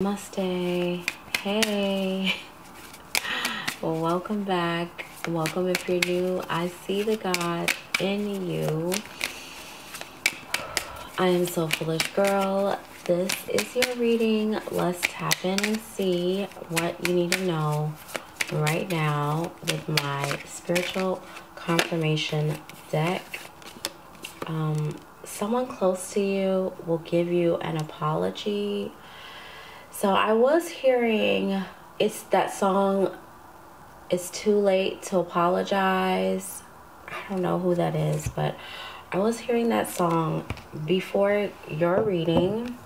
Namaste. Hey, welcome back. Welcome if you're new. I see the God in you. I am Soulfulish Girl. This is your reading. Let's tap in and see what you need to know right now with my spiritual confirmation deck. Someone close to you will give you an apology. So I was hearing, it's that song, It's Too Late to Apologize. I don't know who that is, but I was hearing that song before your reading.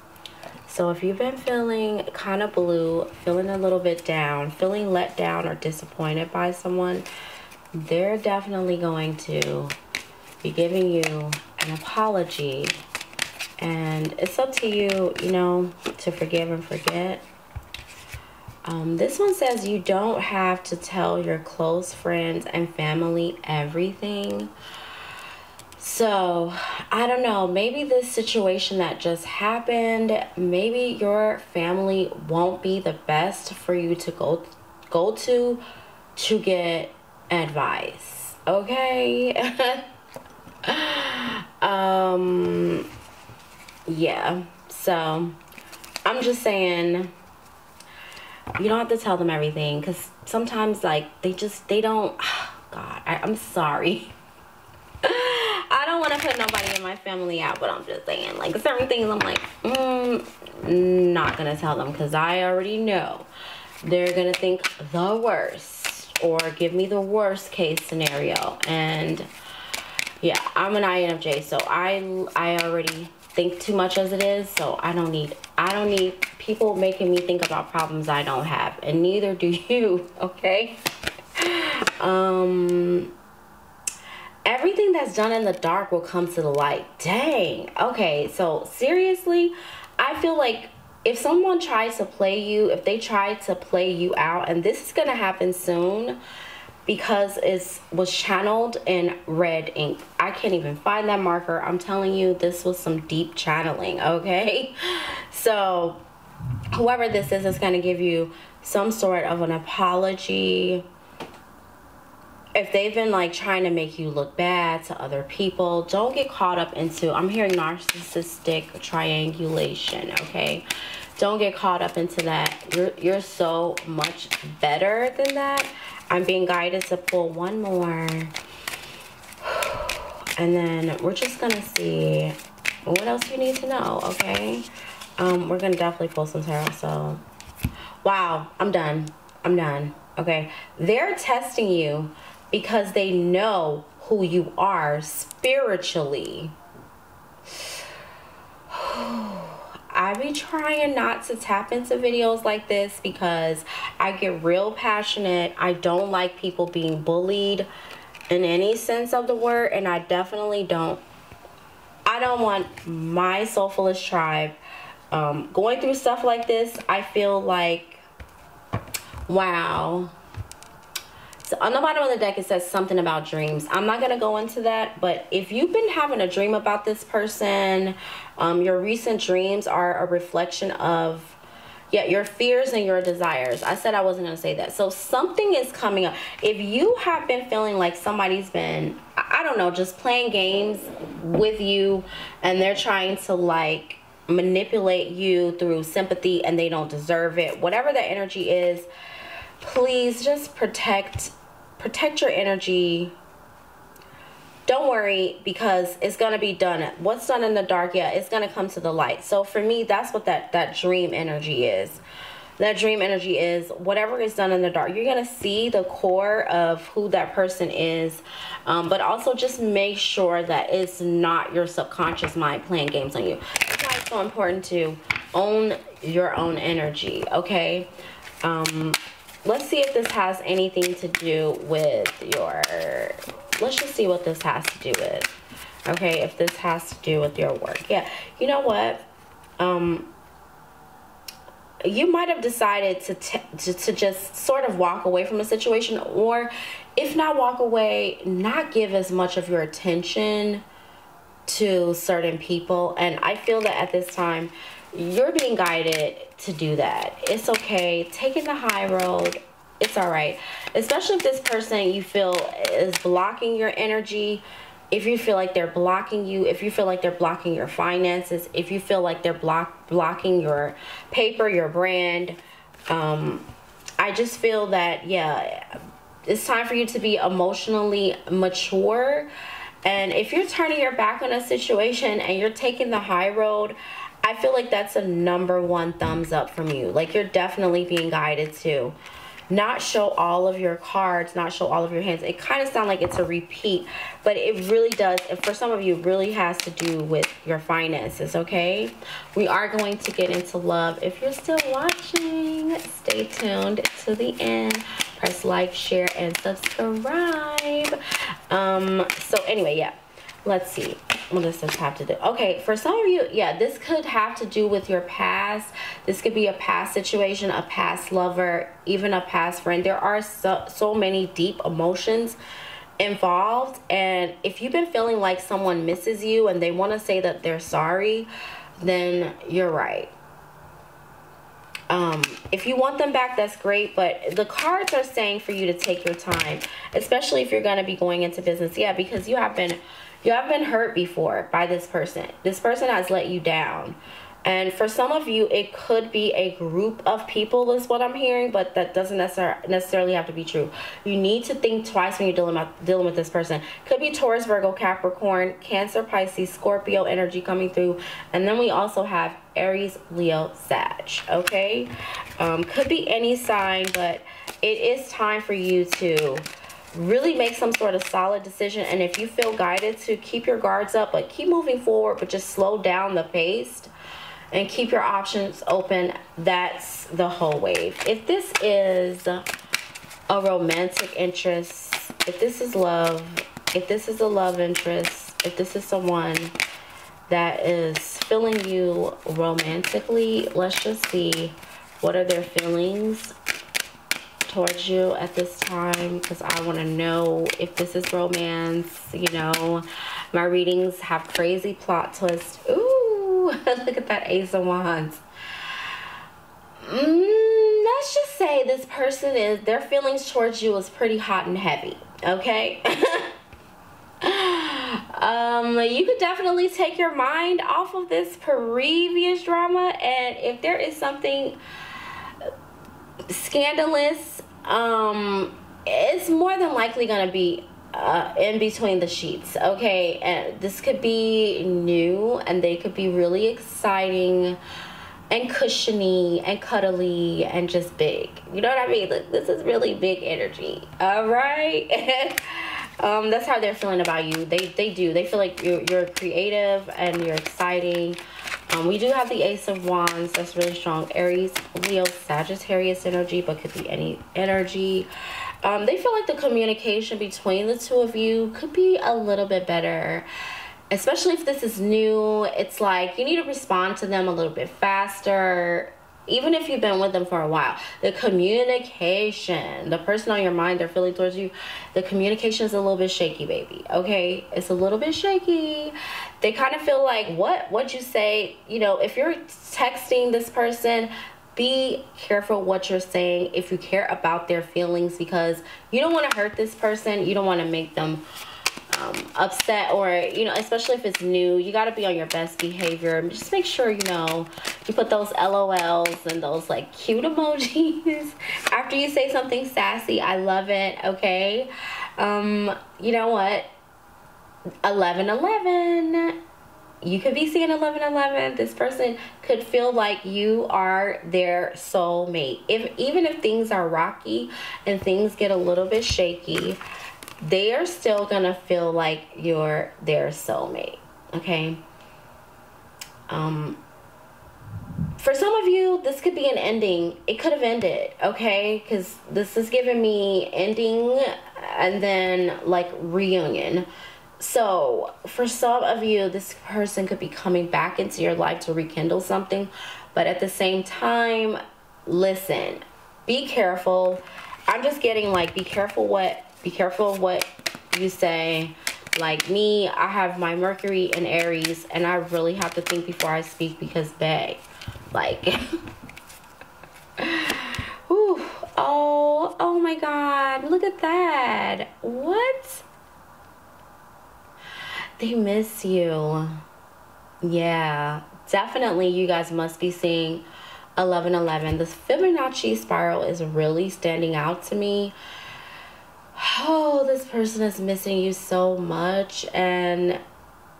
So if you've been feeling kind of blue, feeling a little bit down, feeling let down or disappointed by someone, they're definitely going to be giving you an apology. And it's up to you, you know, to forgive and forget. This one says you don't have to tell your close friends and family everything. So, I don't know. Maybe this situation that just happened, maybe your family won't be the best for you to go to get advice. Okay? Yeah, so I'm just saying you don't have to tell them everything, because sometimes, like, they don't. Oh God, I'm sorry. I don't want to put nobody in my family out, but I'm just saying, like, certain things I'm like, not gonna tell them, because I already know they're gonna think the worst or give me the worst case scenario. And yeah, I'm an INFJ, so I already think too much as it is, so I don't need people making me think about problems I don't have, and neither do you, okay? Everything that's done in the dark will come to the light. Dang. Okay, so seriously, I feel like if someone tries to play you, if they try to play you out, and this is gonna happen soon, because it was channeled in red ink. I can't even find that marker. I'm telling you, this was some deep channeling, okay? So whoever this is going to give you some sort of an apology. If they've been, like, trying to make you look bad to other people, don't get caught up into, I'm hearing narcissistic triangulation, okay? Don't get caught up into that. You're so much better than that. I'm being guided to pull one more. And then we're just going to see what else you need to know, okay? We're going to definitely pull some tarot, so. Wow, I'm done, okay? They're testing you because they know who you are spiritually. I be trying not to tap into videos like this because I get real passionate. I don't like people being bullied in any sense of the word, and I definitely don't. I don't want my Soulfulish tribe going through stuff like this. I feel like, wow. So on the bottom of the deck, it says something about dreams. I'm not going to go into that, but if you've been having a dream about this person, your recent dreams are a reflection of, yeah, your fears and your desires. I said I wasn't going to say that. So something is coming up. If you have been feeling like somebody's been, I don't know, just playing games with you, and they're trying to, like, manipulate you through sympathy and they don't deserve it, whatever that energy is, please just protect your energy. Don't worry, because it's going to be done. What's done in the dark, yeah, it's going to come to the light. So for me, that's what that dream energy is. That dream energy is whatever is done in the dark. You're going to see the core of who that person is. But also just make sure that it's not your subconscious mind playing games on you. That's why it's so important to own your own energy, okay? Let's see if this has anything to do with your, let's just see what this has to do with, okay, if this has to do with your work. Yeah, you know what, you might have decided to just sort of walk away from a situation, or if not walk away, not give as much of your attention to certain people. And I feel that at this time, you're being guided to do that. It's okay. Taking the high road, it's all right. Especially if this person you feel is blocking your energy, if you feel like they're blocking you, if you feel like they're blocking your finances, if you feel like they're blocking your paper, your brand. I just feel that, yeah, it's time for you to be emotionally mature. And if you're turning your back on a situation and you're taking the high road, I feel like that's a #1 thumbs up from you. Like, you're definitely being guided to not show all of your cards, not show all of your hands. It kind of sounds like it's a repeat, but it really does. And for some of you, it really has to do with your finances, okay? We are going to get into love. If you're still watching, stay tuned to the end. Press like, share, and subscribe. So anyway, yeah, let's see. What does this have to do? Okay, for some of you, yeah, this could have to do with your past. This could be a past situation, a past lover, even a past friend. There are so many deep emotions involved. And if you've been feeling like someone misses you and they want to say that they're sorry, then you're right. If you want them back, that's great, but the cards are saying for you to take your time, especially if you're going to be going into business. Yeah, because you have been hurt before by this person. This person has let you down. And for some of you, it could be a group of people is what I'm hearing, but that doesn't necessarily have to be true. You need to think twice when you're dealing with this person. Could be Taurus, Virgo, Capricorn, Cancer, Pisces, Scorpio energy coming through. And then we also have Aries, Leo, Sag, okay? Could be any sign, but it is time for you to really make some sort of solid decision. And if you feel guided to keep your guards up, but keep moving forward, but just slow down the pace. And keep your options open. That's the whole wave. If this is a romantic interest, if this is love, if this is a love interest, if this is someone that is filling you romantically, let's just see what are their feelings towards you at this time, because I want to know if this is romance. You know, my readings have crazy plot twists. Ooh. Look at that Ace of Wands. Let's just say this person is, their feelings towards you is pretty hot and heavy, okay? You could definitely take your mind off of this previous drama, and if there is something scandalous, it's more than likely going to be in between the sheets, okay? And this could be new, and they could be really exciting and cushiony and cuddly and just big. You know what I mean? Like, this is really big energy, all right? That's how they're feeling about you. They feel like you're creative and you're exciting. We do have the Ace of Wands. That's really strong. Aries, Leo, Sagittarius energy, but could be any energy. They feel like the communication between the two of you could be a little bit better, especially if this is new. It's like you need to respond to them a little bit faster, even if you've been with them for a while. The communication, the person on your mind they're feeling towards you, the communication is a little bit shaky, baby, okay? It's a little bit shaky. They kind of feel like, what'd you say? You know, if you're texting this person, be careful what you're saying if you care about their feelings, because you don't want to hurt this person. You don't want to make them upset, or, you know, especially if it's new. You got to be on your best behavior. Just make sure, you know, you put those LOLs and those, like, cute emojis after you say something sassy. I love it, okay? You know what? 11-11. You could be seeing 11-11. This person could feel like you are their soulmate. Even if things are rocky and things get a little bit shaky, they are still going to feel like you're their soulmate, okay? For some of you, this could be an ending. It could have ended, okay? Because this is giving me ending and then, like, reunion. So for some of you, this person could be coming back into your life to rekindle something. But at the same time, listen, be careful. I'm just getting, like, be careful what you say. Like me, I have my Mercury in Aries, and I really have to think before I speak, because, babe, like Ooh, oh my god, look at that. What? They miss you. Yeah, definitely. You guys must be seeing 11:11. This Fibonacci spiral is really standing out to me. Oh, this person is missing you so much, and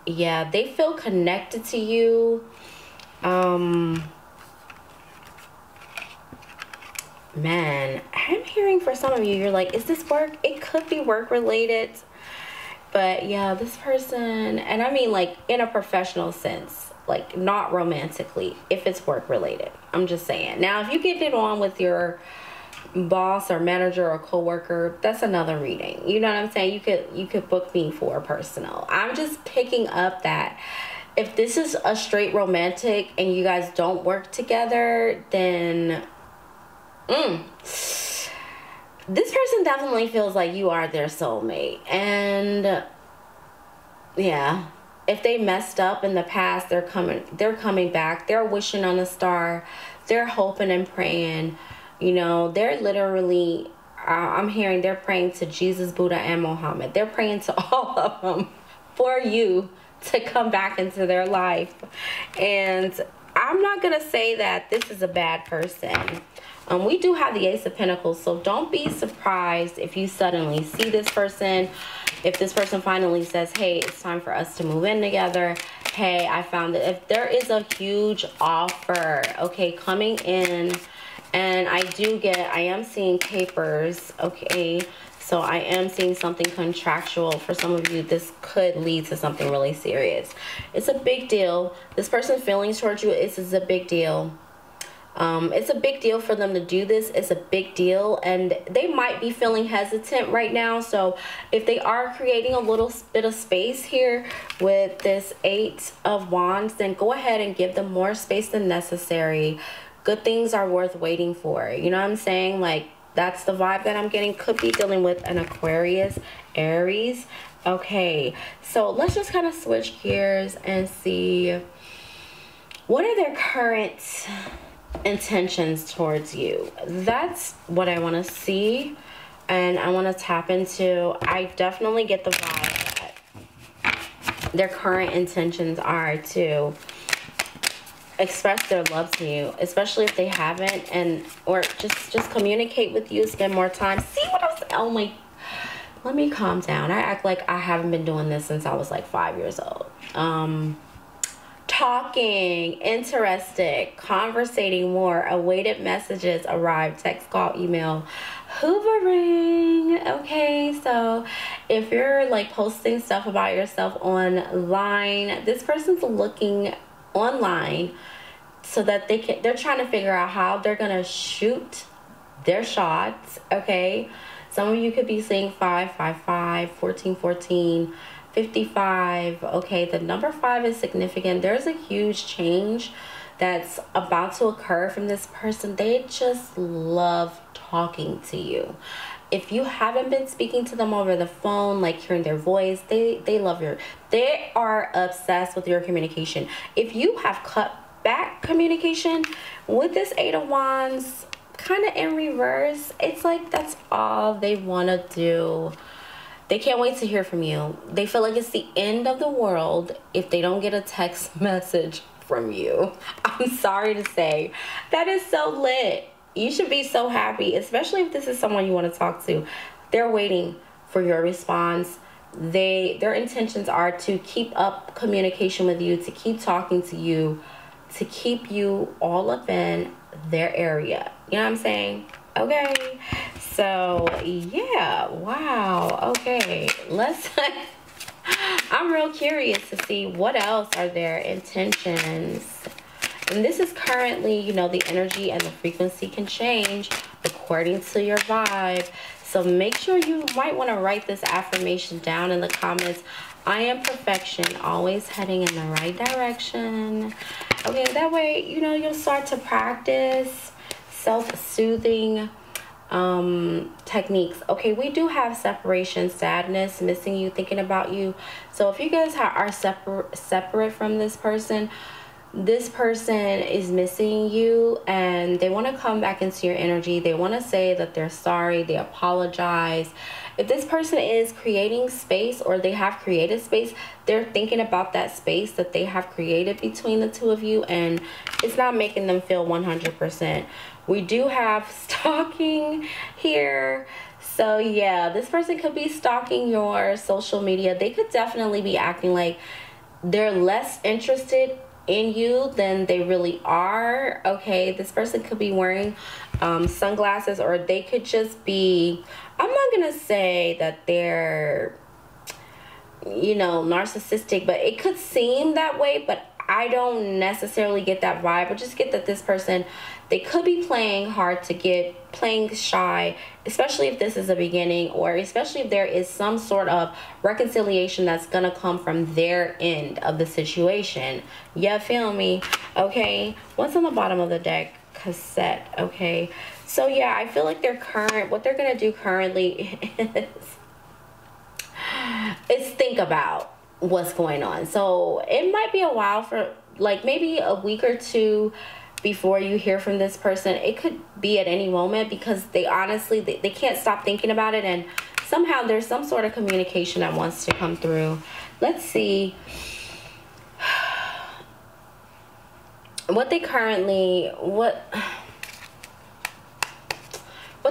yeah, they feel connected to you. Man, I'm hearing for some of you, you're like, is this work? It could be work related, but yeah, this person, and I mean like in a professional sense, like not romantically, if it's work related, I'm just saying. Now, if you get it on with your boss or manager or coworker, that's another reading. You know what I'm saying? You could book me for personal. I'm just picking up that if this is a straight romantic and you guys don't work together, then this person definitely feels like you are their soulmate. And yeah, if they messed up in the past, they're coming back. They're wishing on a star. They're hoping and praying. You know, they're literally, I'm hearing they're praying to Jesus, Buddha, and Muhammad. They're praying to all of them for you to come back into their life. And I'm not going to say that this is a bad person. We do have the Ace of Pentacles, so don't be surprised if you suddenly see this person. If this person finally says, hey, it's time for us to move in together. Hey, I found that if there is a huge offer, okay, coming in. And I am seeing papers, okay? So I am seeing something contractual. For some of you, this could lead to something really serious. It's a big deal. This person's feelings towards you, it's a big deal. It's a big deal for them to do this. It's a big deal. And they might be feeling hesitant right now. So if they are creating a little bit of space here with this Eight of Wands, then go ahead and give them more space than necessary. Good things are worth waiting for. You know what I'm saying? Like, that's the vibe that I'm getting. Could be dealing with an Aquarius, Aries. Okay, so let's just kind of switch gears and see what are their current intentions towards you. That's what I want to see, and I want to tap into. I definitely get the vibe that their current intentions are to express their love to you, especially if they haven't, and or just communicate with you, spend more time. See what I'm saying? Oh my, let me calm down. I act like I haven't been doing this since I was like 5 years old. Talking, interested, conversating more, awaited messages arrive, text, call, email, hoovering. Okay, so if you're like posting stuff about yourself online, this person's looking online so that they're trying to figure out how they're gonna shoot their shots. Okay, some of you could be seeing 555, 1414, 55. Okay, the number 5 is significant. There's a huge change that's about to occur from this person. They just love talking to you. If you haven't been speaking to them over the phone, like hearing their voice, they are obsessed with your communication. If you have cut back communication with this Eight of Wands, kind of in reverse, it's like that's all they want to do. They can't wait to hear from you. They feel like it's the end of the world if they don't get a text message from you. I'm sorry to say, that is so lit. You should be so happy, especially if this is someone you want to talk to. They're waiting for your response. Their intentions are to keep up communication with you, to keep talking to you, to keep you all up in their area. You know what I'm saying? Okay. So, yeah. Wow. Okay. Let's... I'm real curious to see what else are their intentions. And this is currently, you know, the energy and the frequency can change according to your vibe. So make sure, you might want to write this affirmation down in the comments. I am perfection, always heading in the right direction. Okay, that way, you know, you'll start to practice self-soothing techniques. Okay, we do have separation, sadness, missing you, thinking about you. So if you guys are separate from this person, this person is missing you and they want to come back into your energy. They want to say that they're sorry, they apologize. If this person is creating space or they have created space, they're thinking about that space that they have created between the two of you, and it's not making them feel 100%. We do have stalking here. So yeah, this person could be stalking your social media. They could definitely be acting like they're less interested in you than they really are. Okay, this person could be wearing sunglasses, or they could just be, I'm not gonna say that they're, you know, narcissistic, but it could seem that way, but I don't necessarily get that vibe. I just get that this person, they could be playing hard to get, playing shy, especially if this is a beginning, or especially if there is some sort of reconciliation that's gonna come from their end of the situation. Yeah, feel me? Okay, what's on the bottom of the deck? Cassette. Okay, so yeah, I feel like what they're gonna do currently is think about what's going on. So it might be a while, for like maybe a week or two before you hear from this person. It could be at any moment, because they honestly, they can't stop thinking about it, and somehow there's some sort of communication that wants to come through. Let's see what they currently, what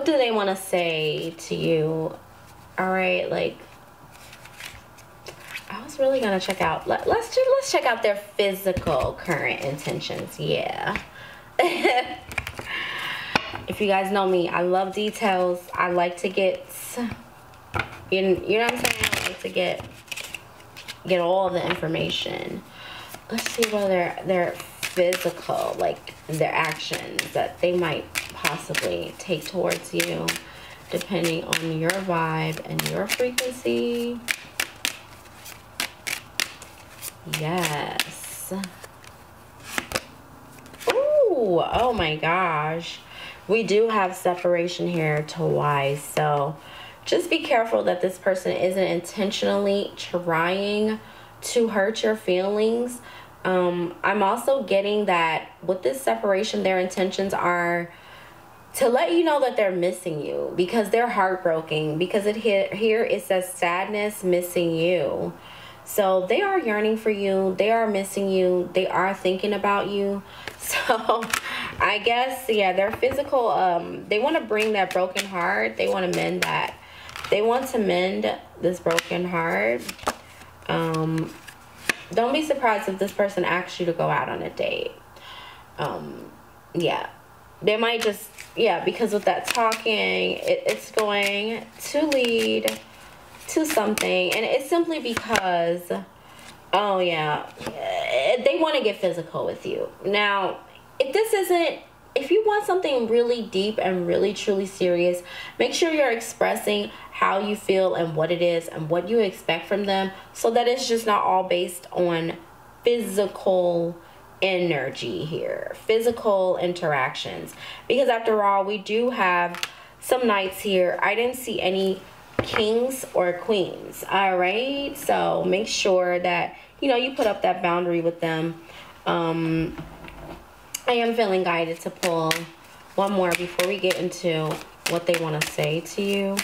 do they want to say to you? All right, like I was really gonna check out, let's check out their physical current intentions. Yeah. If you guys know me, I love details. I like to get, you know what I'm saying? I like to get all the information. Let's see what their physical, like their actions that they might possibly take towards you, depending on your vibe and your frequency. Yes. Ooh, oh my gosh. We do have separation here, Tawai. So just be careful that this person isn't intentionally trying to hurt your feelings. I'm also getting that with this separation, their intentions are to let you know that they're missing you, because they're heartbroken, because it here it says sadness, missing you. So they are yearning for you. They are missing you. They are thinking about you. So I guess, yeah, their physical, they want to bring that broken heart. They want to mend that. They want to mend this broken heart. Don't be surprised if this person asks you to go out on a date. Yeah, they might just, yeah, because with that talking, it's going to lead to something, and it's simply because, oh yeah, they want to get physical with you. Now, if this isn't, if you want something really deep and really truly serious, make sure you're expressing how you feel and what it is and what you expect from them, so that it's just not all based on physical energy here, physical interactions, because after all, we do have some knights here. I didn't see any kings or queens. All right, so make sure that, you know, you put up that boundary with them. I am feeling guided to pull one more before we get into what they want to say to you.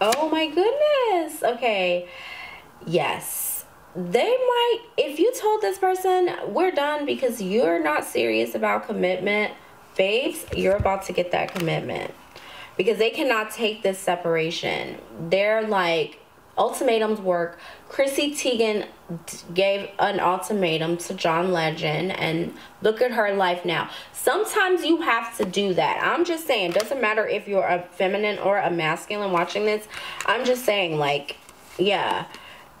Oh my goodness. Okay, yes, they might, if you told this person we're done because you're not serious about commitment, babes, you're about to get that commitment, because they cannot take this separation. They're like, ultimatums work. Chrissy Teigen gave an ultimatum to John Legend, and look at her life now. Sometimes you have to do that. I'm just saying, doesn't matter if you're a feminine or a masculine watching this. I'm just saying, like, yeah,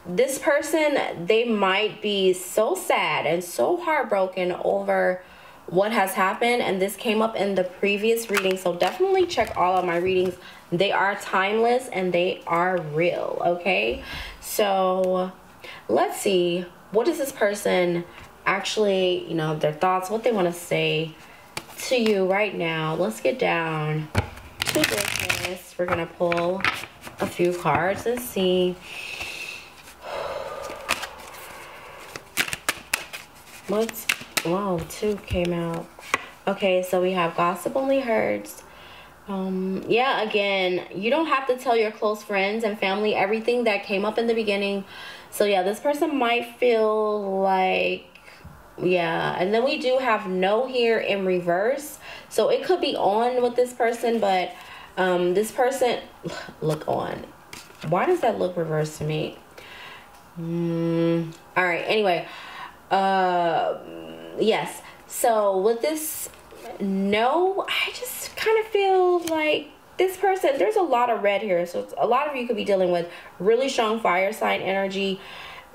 this person, they might be so sad and so heartbroken over what has happened, and this came up in the previous reading, so definitely check all of my readings. They are timeless and they are real. Okay, so let's see, what does this person actually, you know, their thoughts, what they want to say to you right now. Let's get down to this one. this, we're going to pull a few cards and see what's... Whoa, two came out. Okay, so we have Gossip Only Hurts. Yeah, again, you don't have to tell your close friends and family everything that came up in the beginning. So yeah, this person might feel like, yeah. And then we do have no here in reverse. So it could be on with this person, but this person, look on. Why does that look reverse to me? All right, anyway. Yes. So with this no, I just kind of feel like this person, there's a lot of red here. So a lot of you could be dealing with really strong fire sign energy.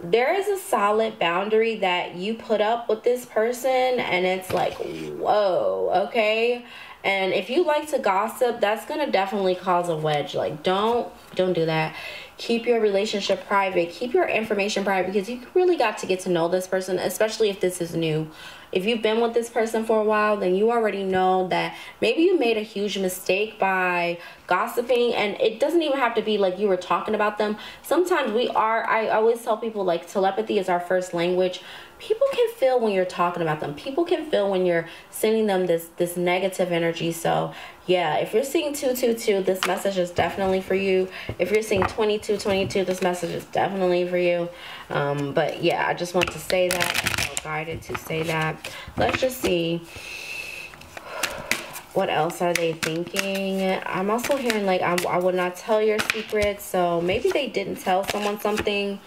There is a solid boundary that you put up with this person, and it's like, whoa, okay. And if you like to gossip, that's gonna definitely cause a wedge. Like, don't do that. Keep your relationship private. Keep your information private, because you really got to get to know this person, especially if this is new. If you've been with this person for a while, then you already know that maybe you made a huge mistake by gossiping. And it doesn't even have to be like you were talking about them. Sometimes we are, I always tell people, like, telepathy is our first language. People can feel when you're talking about them. People can feel when you're sending them this negative energy. So yeah, if you're seeing 222, this message is definitely for you. If you're seeing 2222, this message is definitely for you. But yeah, I just want to say that. I felt guided to say that. Let's just see. What else are they thinking? I'm also hearing, like, I would not tell your secrets. So maybe they didn't tell someone something.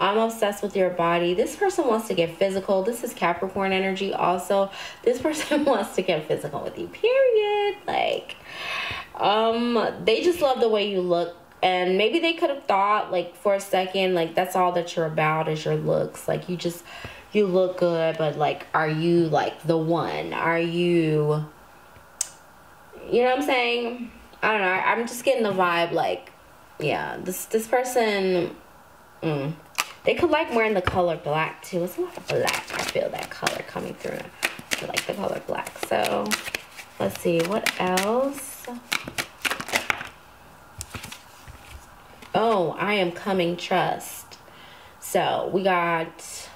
I'm obsessed with your body. This person wants to get physical. This is Capricorn energy also. This person wants to get physical with you, period. Like, they just love the way you look. And maybe they could have thought, like, for a second, like, that's all that you're about is your looks. Like, you look good, but, like, are you, like, the one? Are you, you know what I'm saying? I don't know. I'm just getting the vibe, like, yeah, this person, they could like wearing the color black too. It's a lot of black. I feel that color coming through. I feel like the color black. So let's see what else. Oh, I am coming, trust. So we got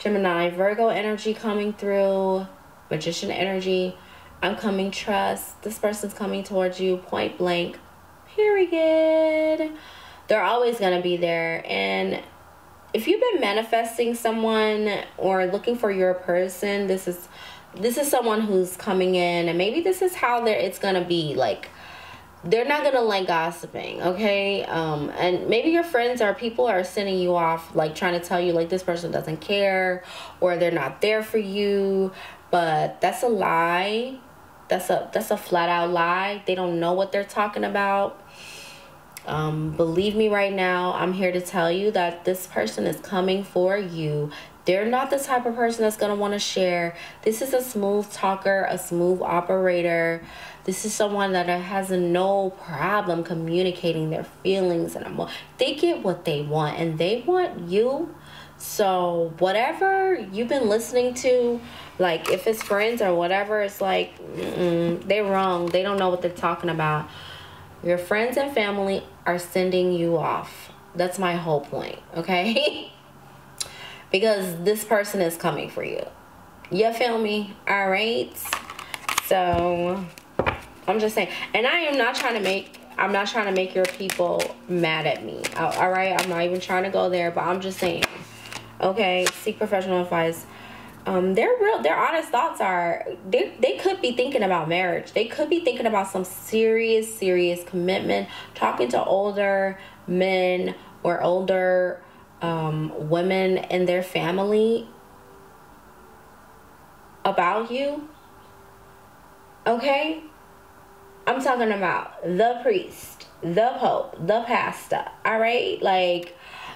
Gemini, Virgo energy coming through, Magician energy. I'm coming, trust. This person's coming towards you point blank, period. They're always going to be there. And if you've been manifesting someone or looking for your person, this is someone who's coming in, and maybe this is how it's going to be. Like, they're not going to like gossiping, okay? And maybe your friends or people are sending you off, like, trying to tell you, like, this person doesn't care or they're not there for you. But that's a lie. That's a flat out lie. They don't know what they're talking about. Believe me right now, I'm here to tell you that this person is coming for you. They're not the type of person that's going to want to share. This is a smooth talker, a smooth operator. This is someone that has no problem communicating their feelings and emotions. They get what they want, and they want you. So whatever you've been listening to, like, if it's friends or whatever, it's like, they're wrong. They don't know what they're talking about. Your friends and family are sending you off. That's my whole point, okay? Because this person is coming for you. You feel me? All right. So I'm just saying, and I'm not trying to make your people mad at me. All right. I'm not even trying to go there, but I'm just saying, okay, seek professional advice. Their honest thoughts are, they could be thinking about marriage. They could be thinking about some serious, serious commitment, talking to older men or older women in their family about you. Okay? I'm talking about the priest, the pope, the pastor, all right? Like,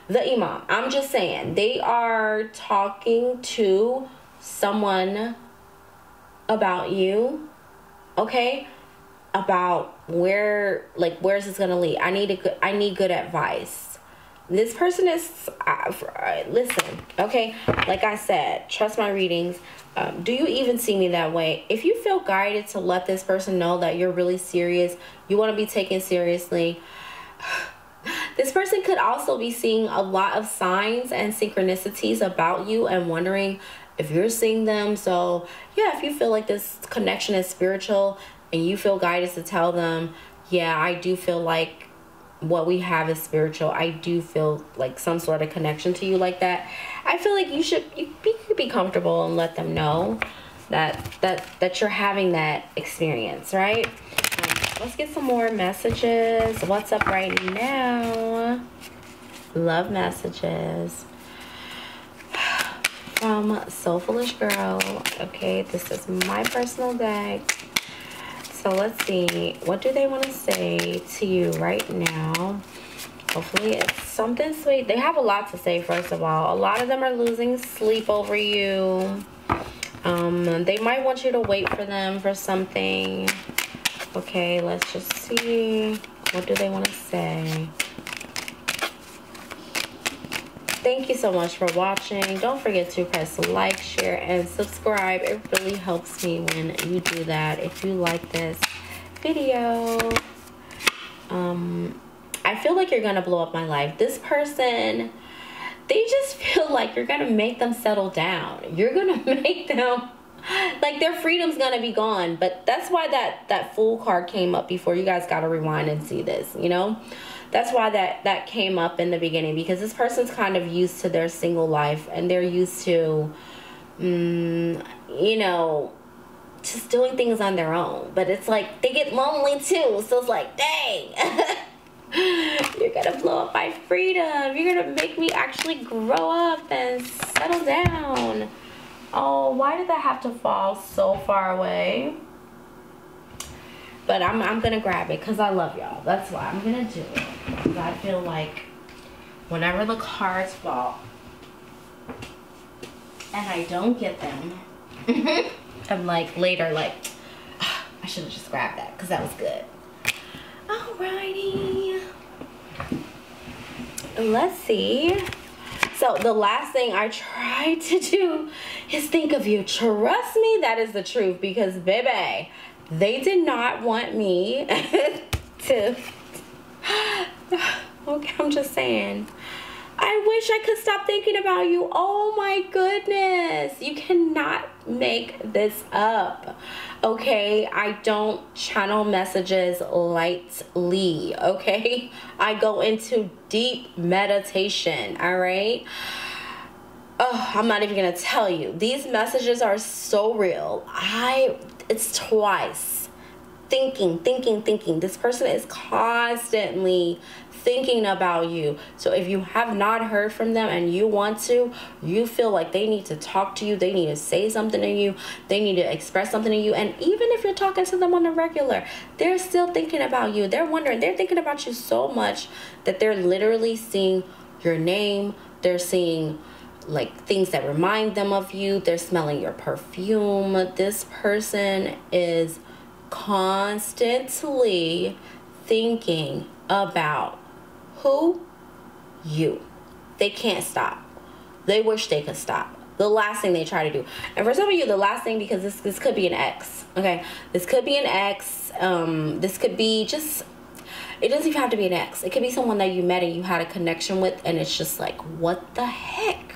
the imam. I'm just saying, they are talking to someone about you, okay? About where's this gonna lead. I need good advice. This person is, listen, okay? Like I said, trust my readings. Do you even see me that way? If you feel guided to let this person know that you're really serious, you want to be taken seriously, this person could also be seeing a lot of signs and synchronicities about you and wondering if you're seeing them. So yeah, if you feel like this connection is spiritual and you feel guided to tell them, yeah, I do feel like what we have is spiritual, I do feel like some sort of connection to you like that, I feel like you could be comfortable and let them know that you're having that experience, right? Let's get some more messages. What's up right now? Love messages from Soulfulish Girl. Okay, this is my personal deck. So let's see, what do they want to say to you right now? Hopefully it's something sweet. They have a lot to say, first of all. A lot of them are losing sleep over you. They might want you to wait for them for something. Okay, let's just see. What do they want to say? Thank you so much for watching. Don't forget to press like, share, and subscribe. It really helps me when you do that. If you like this video, I feel like you're gonna blow up my life. This person, they just feel like you're gonna make them settle down. You're gonna make them, like, their freedom's gonna be gone. But that's why that Fool card came up before. You guys gotta rewind and see this, you know? That's why that came up in the beginning, because this person's kind of used to their single life and they're used to, you know, just doing things on their own. But it's like they get lonely too. So it's like, dang, you're going to blow up my freedom. You're going to make me actually grow up and settle down. Oh, why did that have to fall so far away? But I'm going to grab it because I love y'all. That's why I'm going to do it. Because I feel like whenever the cards fall and I don't get them, I'm like later like, oh, I should have just grabbed that because that was good. Alrighty. Let's see. So the last thing I try to do is think of you. Trust me, that is the truth, because baby, they did not want me to, okay, I'm just saying, I wish I could stop thinking about you. Oh my goodness. You cannot make this up. Okay, I don't channel messages lightly, okay? I go into deep meditation, all right? Oh, I'm not even gonna tell you. These messages are so real. It's twice. Thinking. This person is constantly thinking about you. So if you have not heard from them and you want to, you feel like they need to talk to you, they need to say something to you, they need to express something to you. And even if you're talking to them on the regular, they're still thinking about you. They're wondering, they're thinking about you so much that they're literally seeing your name. They're seeing like things that remind them of you. They're smelling your perfume. This person is constantly thinking about who? You. They can't stop. They wish they could stop. The last thing they try to do. And for some of you, the last thing, because this could be an ex, okay? This could be an ex. This could be just, it doesn't even have to be an ex. It could be someone that you met and you had a connection with, and it's just like, what the heck?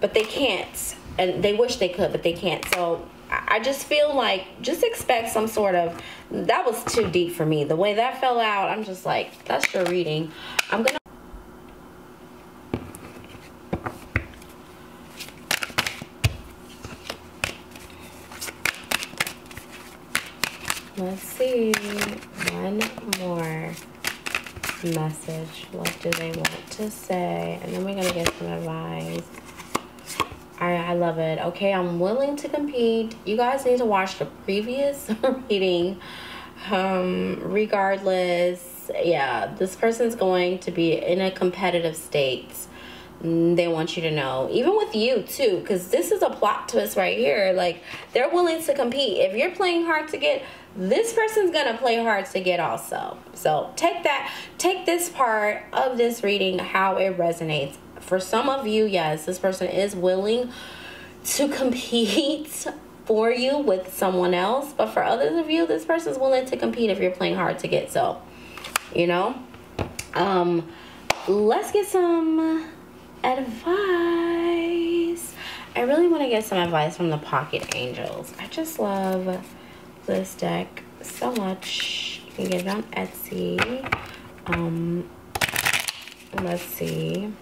But they can't, and they wish they could, but they can't. So I just feel like, just expect some sort of, that was too deep for me. The way that fell out, I'm just like, that's your reading. I'm gonna, let's see, one more message. What do they want to say? And then we're gonna get some advice. I love it. Okay, I'm willing to compete. You guys need to watch the previous reading. Regardless, yeah, this person's going to be in a competitive state. They want you to know, even with you too, because this is a plot twist right here. Like, they're willing to compete. If you're playing hard to get, this person's gonna play hard to get also. So take this part of this reading how it resonates. For some of you, yes, this person is willing to compete for you with someone else, but for others of you, this person's willing to compete if you're playing hard to get. So, you know, let's get some advice. I really want to get some advice from the Pocket Angels. I just love this deck so much. You can get it on Etsy. Let's see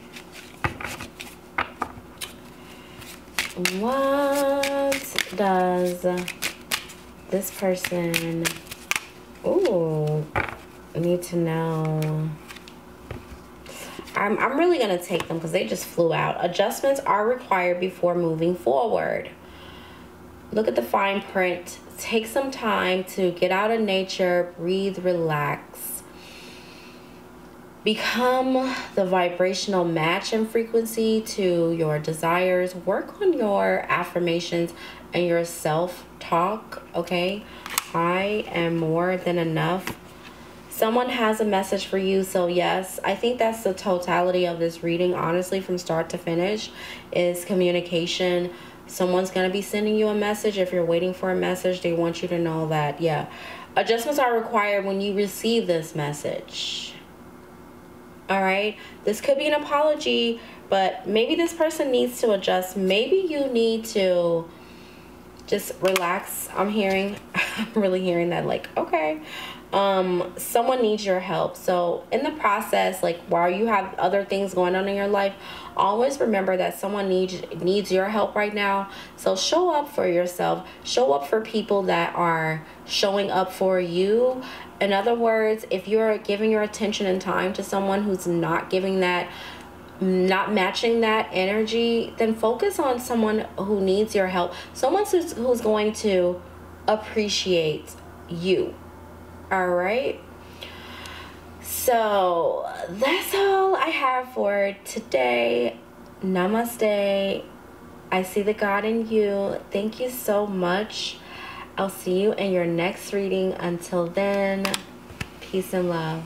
what does this person need to know. I'm really going to take them because they just flew out. Adjustments are required before moving forward. Look at the fine print. Take some time to get out of nature, breathe, relax. Become the vibrational match and frequency to your desires. Work on your affirmations and your self-talk, okay? I am more than enough. Someone has a message for you, so yes, I think that's the totality of this reading, honestly, from start to finish, is communication. Someone's going to be sending you a message. If you're waiting for a message, they want you to know that, yeah. Adjustments are required when you receive this message. All right? This could be an apology, but maybe this person needs to adjust. Maybe you need to just relax. I'm really hearing that, like, okay. Someone needs your help. So in the process, like while you have other things going on in your life, always remember that someone needs your help right now. So show up for yourself. Show up for people that are showing up for you. In other words, if you're giving your attention and time to someone who's not giving that, not matching that energy, then focus on someone who needs your help. Someone who's going to appreciate you. All right, so that's all I have for today. Namaste. I see the God in you. Thank you so much. I'll see you in your next reading. Until then, peace and love.